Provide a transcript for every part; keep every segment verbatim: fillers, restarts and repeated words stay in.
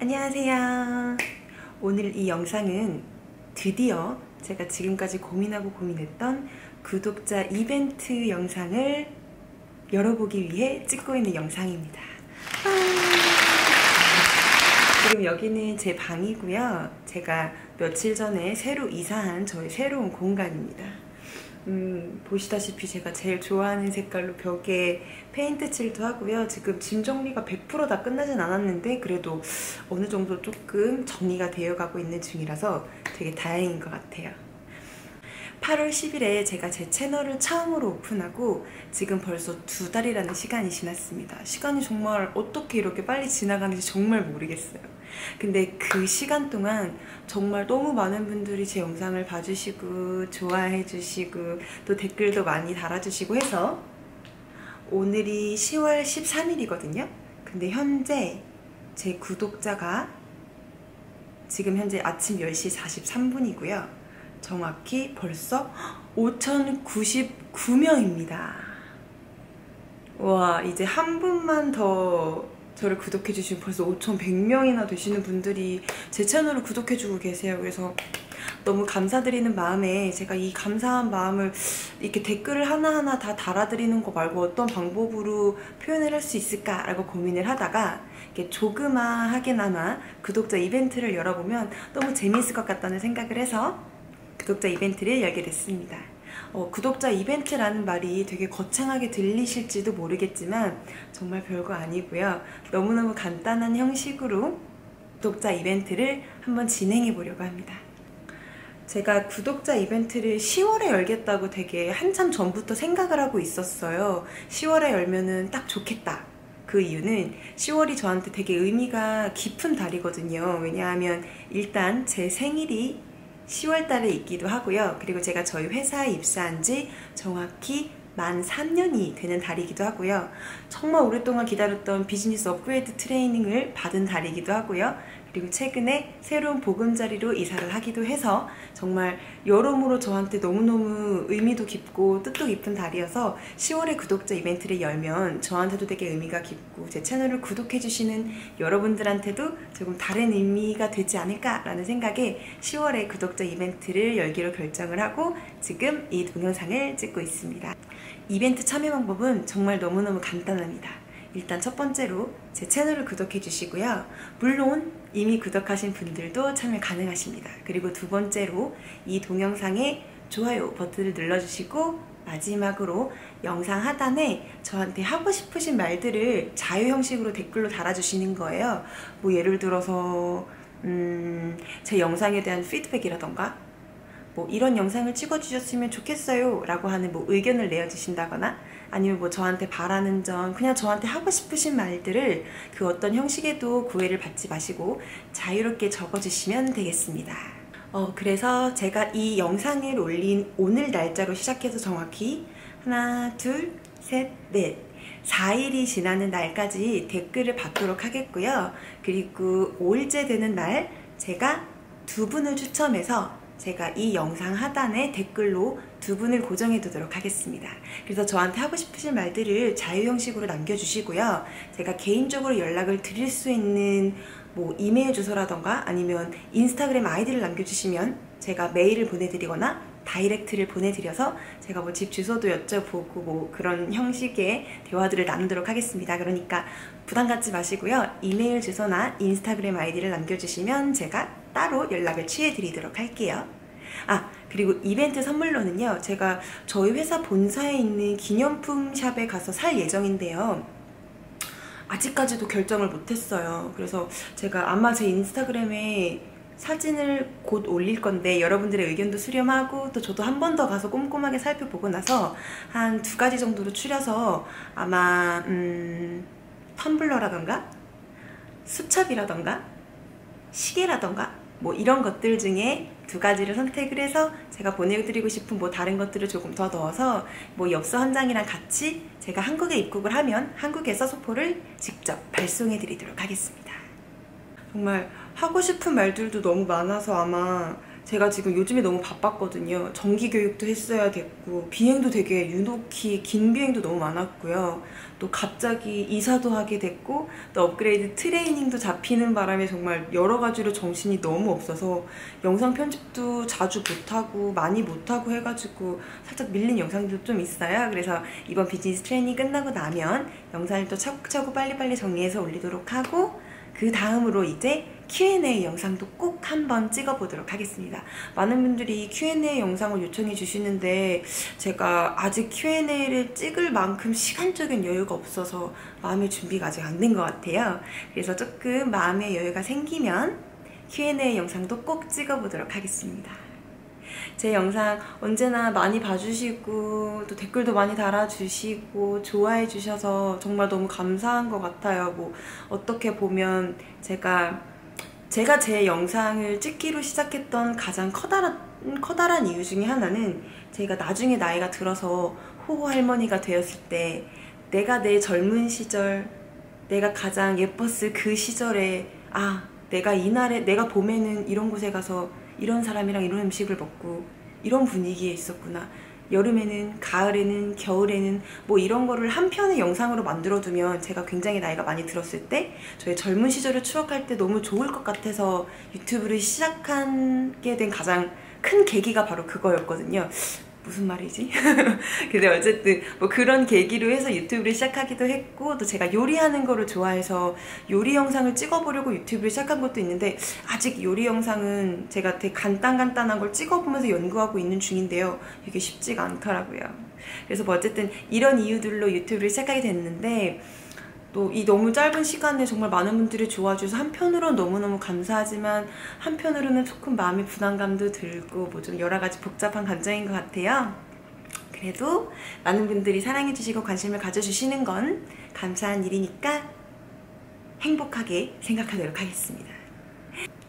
안녕하세요. 오늘 이 영상은 드디어 제가 지금까지 고민하고 고민했던 구독자 이벤트 영상을 열어보기 위해 찍고 있는 영상입니다. 지금 여기는 제 방이고요. 제가 며칠 전에 새로 이사한 저의 새로운 공간입니다. 음, 보시다시피 제가 제일 좋아하는 색깔로 벽에 페인트 칠도 하고요. 지금 짐 정리가 백 퍼센트 다 끝나진 않았는데 그래도 어느 정도 조금 정리가 되어가고 있는 중이라서 되게 다행인 것 같아요. 팔월 십일에 제가 제 채널을 처음으로 오픈하고 지금 벌써 두 달이라는 시간이 지났습니다. 시간이 정말 어떻게 이렇게 빨리 지나가는지 정말 모르겠어요. 근데 그 시간 동안 정말 너무 많은 분들이 제 영상을 봐주시고 좋아해주시고 또 댓글도 많이 달아주시고 해서 오늘이 시월 십삼일이거든요. 근데 현재 제 구독자가 지금 현재 아침 열 시 사십삼 분이고요. 정확히 벌써 오천구십구 명입니다. 와, 이제 한 분만 더 저를 구독해주시면 벌써 오천백 명이나 되시는 분들이 제 채널을 구독해주고 계세요. 그래서 너무 감사드리는 마음에 제가 이 감사한 마음을 이렇게 댓글을 하나하나 다 달아드리는 거 말고 어떤 방법으로 표현을 할 수 있을까라고 고민을 하다가 이렇게 조그마하게나마 구독자 이벤트를 열어보면 너무 재밌을 것 같다는 생각을 해서 구독자 이벤트를 열게 됐습니다. 어, 구독자 이벤트라는 말이 되게 거창하게 들리실지도 모르겠지만 정말 별거 아니고요. 너무너무 간단한 형식으로 구독자 이벤트를 한번 진행해 보려고 합니다. 제가 구독자 이벤트를 시월에 열겠다고 되게 한참 전부터 생각을 하고 있었어요. 시월에 열면은 딱 좋겠다. 그 이유는 시월이 저한테 되게 의미가 깊은 달이거든요. 왜냐하면 일단 제 생일이 시월 달에 있기도 하고요. 그리고 제가 저희 회사에 입사한 지 정확히 만 삼 년이 되는 달이기도 하고요. 정말 오랫동안 기다렸던 비즈니스 업그레이드 트레이닝을 받은 달이기도 하고요. 그리고 최근에 새로운 보금자리로 이사를 하기도 해서 정말 여러모로 저한테 너무너무 의미도 깊고 뜻도 깊은 달이어서 시월에 구독자 이벤트를 열면 저한테도 되게 의미가 깊고 제 채널을 구독해주시는 여러분들한테도 조금 다른 의미가 되지 않을까라는 생각에 시월에 구독자 이벤트를 열기로 결정을 하고 지금 이 동영상을 찍고 있습니다. 이벤트 참여 방법은 정말 너무너무 간단합니다. 일단 첫 번째로 제 채널을 구독해 주시고요. 물론 이미 구독하신 분들도 참여 가능하십니다. 그리고 두 번째로 이 동영상에 좋아요 버튼을 눌러주시고 마지막으로 영상 하단에 저한테 하고 싶으신 말들을 자유 형식으로 댓글로 달아주시는 거예요. 뭐 예를 들어서 음, 제 영상에 대한 피드백이라던가 뭐 이런 영상을 찍어주셨으면 좋겠어요 라고 하는 뭐 의견을 내어주신다거나 아니면 뭐 저한테 바라는 점, 그냥 저한테 하고 싶으신 말들을 그 어떤 형식에도 구애를 받지 마시고 자유롭게 적어주시면 되겠습니다. 어, 그래서 제가 이 영상을 올린 오늘 날짜로 시작해서 정확히 하나, 둘, 셋, 넷 사 일이 지나는 날까지 댓글을 받도록 하겠고요. 그리고 오일째 되는 날 제가 두 분을 추첨해서 제가 이 영상 하단에 댓글로 두 분을 고정해 두도록 하겠습니다. 그래서 저한테 하고 싶으신 말들을 자유 형식으로 남겨주시고요. 제가 개인적으로 연락을 드릴 수 있는 뭐 이메일 주소라던가 아니면 인스타그램 아이디를 남겨주시면 제가 메일을 보내드리거나 다이렉트를 보내드려서 제가 뭐 집 주소도 여쭤보고 뭐 그런 형식의 대화들을 나누도록 하겠습니다. 그러니까 부담 갖지 마시고요. 이메일 주소나 인스타그램 아이디를 남겨주시면 제가 따로 연락을 취해드리도록 할게요. 아, 그리고 이벤트 선물로는요. 제가 저희 회사 본사에 있는 기념품 샵에 가서 살 예정인데요. 아직까지도 결정을 못했어요. 그래서 제가 아마 제 인스타그램에 사진을 곧 올릴 건데 여러분들의 의견도 수렴하고 또 저도 한 번 더 가서 꼼꼼하게 살펴보고 나서 한 두 가지 정도로 추려서 아마 음, 텀블러라던가 수첩이라던가 시계라던가 뭐 이런 것들 중에 두 가지를 선택을 해서 제가 보내드리고 싶은 뭐 다른 것들을 조금 더 넣어서 뭐 엽서 한 장이랑 같이 제가 한국에 입국을 하면 한국에서 소포를 직접 발송해 드리도록 하겠습니다. 정말 하고 싶은 말들도 너무 많아서 아마 제가 지금 요즘에 너무 바빴거든요. 정기교육도 했어야 됐고, 비행도 되게 유독히 긴 비행도 너무 많았고요. 또 갑자기 이사도 하게 됐고, 또 업그레이드 트레이닝도 잡히는 바람에 정말 여러 가지로 정신이 너무 없어서 영상 편집도 자주 못하고 많이 못하고 해가지고 살짝 밀린 영상도 좀 있어요. 그래서 이번 비즈니스 트레이닝 끝나고 나면 영상을 또 차곡차곡 빨리빨리 정리해서 올리도록 하고, 그 다음으로 이제 큐 앤 에이 영상도 꼭 한번 찍어보도록 하겠습니다. 많은 분들이 큐 앤 에이 영상을 요청해 주시는데 제가 아직 큐 앤 에이를 찍을 만큼 시간적인 여유가 없어서 마음의 준비가 아직 안 된 것 같아요. 그래서 조금 마음의 여유가 생기면 큐 앤 에이 영상도 꼭 찍어보도록 하겠습니다. 제 영상 언제나 많이 봐주시고 또 댓글도 많이 달아주시고 좋아해 주셔서 정말 너무 감사한 것 같아요. 뭐 어떻게 보면 제가 제가 제 영상을 찍기로 시작했던 가장 커다란, 커다란 이유 중에 하나는 제가 나중에 나이가 들어서 호호 할머니가 되었을 때 내가 내 젊은 시절, 내가 가장 예뻤을 그 시절에 아, 내가 이날에, 내가 봄에는 이런 곳에 가서 이런 사람이랑 이런 음식을 먹고 이런 분위기에 있었구나. 여름에는, 가을에는, 겨울에는 뭐 이런 거를 한 편의 영상으로 만들어두면 제가 굉장히 나이가 많이 들었을 때 저의 젊은 시절을 추억할 때 너무 좋을 것 같아서 유튜브를 시작하게 된 가장 큰 계기가 바로 그거였거든요. 무슨 말이지? 근데 어쨌든 뭐 그런 계기로 해서 유튜브를 시작하기도 했고, 또 제가 요리하는 거를 좋아해서 요리 영상을 찍어보려고 유튜브를 시작한 것도 있는데 아직 요리 영상은 제가 되게 간단간단한 걸 찍어보면서 연구하고 있는 중인데요, 이게 쉽지가 않더라고요. 그래서 뭐 어쨌든 이런 이유들로 유튜브를 시작하게 됐는데, 또 이 너무 짧은 시간에 정말 많은 분들이 좋아해주셔서 한편으로는 너무너무 감사하지만 한편으로는 조금 마음의 부담감도 들고 뭐 좀 여러가지 복잡한 감정인 것 같아요. 그래도 많은 분들이 사랑해주시고 관심을 가져주시는 건 감사한 일이니까 행복하게 생각하도록 하겠습니다.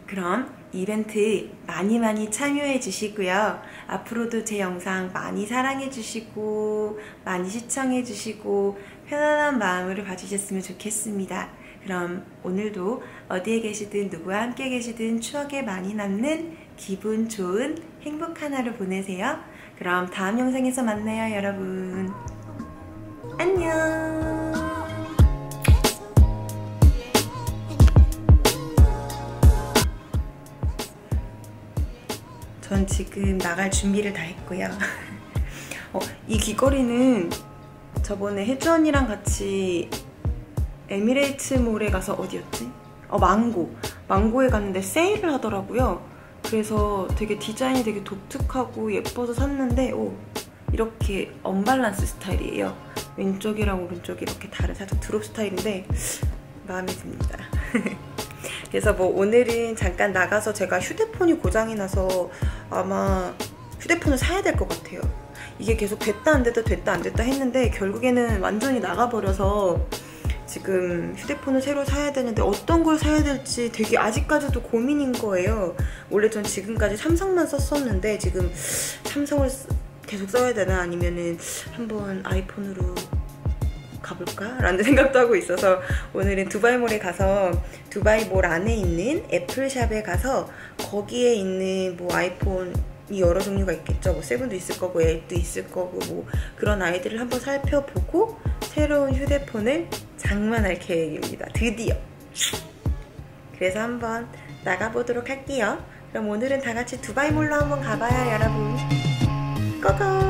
그럼 이벤트 많이 많이 참여해 주시고요. 앞으로도 제 영상 많이 사랑해 주시고 많이 시청해 주시고 편안한 마음으로 봐주셨으면 좋겠습니다. 그럼 오늘도 어디에 계시든 누구와 함께 계시든 추억에 많이 남는 기분 좋은 행복한 하루 보내세요. 그럼 다음 영상에서 만나요, 여러분. 안녕. 전 지금 나갈 준비를 다 했고요. 어, 이 귀걸이는 저번에 혜주 언니랑 같이 에미레이츠몰에 가서 어디였지? 어, 망고! 망고에 갔는데 세일을 하더라고요. 그래서 되게 디자인이 되게 독특하고 예뻐서 샀는데 오, 이렇게 언밸런스 스타일이에요. 왼쪽이랑 오른쪽이 이렇게 다른 살짝 드롭 스타일인데 마음에 듭니다. 그래서 뭐 오늘은 잠깐 나가서 제가 휴대폰이 고장이 나서 아마 휴대폰을 사야 될 것 같아요. 이게 계속 됐다 안 됐다 됐다 안 됐다 했는데 결국에는 완전히 나가버려서 지금 휴대폰을 새로 사야 되는데 어떤 걸 사야 될지 되게 아직까지도 고민인 거예요. 원래 전 지금까지 삼성만 썼었는데 지금 삼성을 계속 써야 되나 아니면은 한번 아이폰으로 가볼까? 라는 생각도 하고 있어서 오늘은 두바이몰에 가서 두바이몰 안에 있는 애플샵에 가서 거기에 있는 뭐 아이폰이 여러 종류가 있겠죠. 뭐 세븐도 있을 거고 에잇도 있을 거고 뭐 그런 아이들을 한번 살펴보고 새로운 휴대폰을 장만할 계획입니다. 드디어! 그래서 한번 나가보도록 할게요. 그럼 오늘은 다 같이 두바이몰로 한번 가봐요, 여러분. 고고!